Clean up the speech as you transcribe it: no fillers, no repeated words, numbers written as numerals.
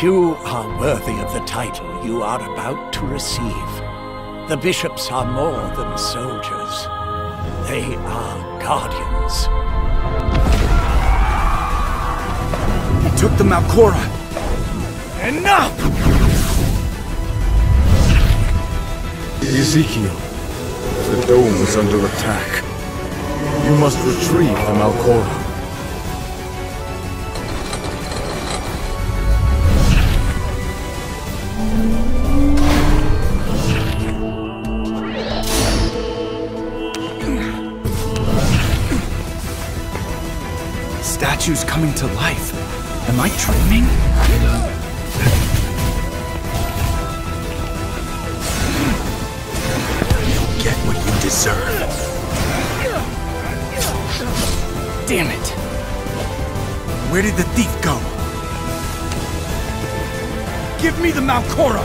Few are worthy of the title you are about to receive. The bishops are more than soldiers. They are guardians. They took the Malchora. Enough! Ezekiel, the dome is under attack. You must retrieve the Malchora. Statues coming to life. Am I dreaming? You'll get what you deserve. Damn it! Where did the thief go? Give me the Malchora!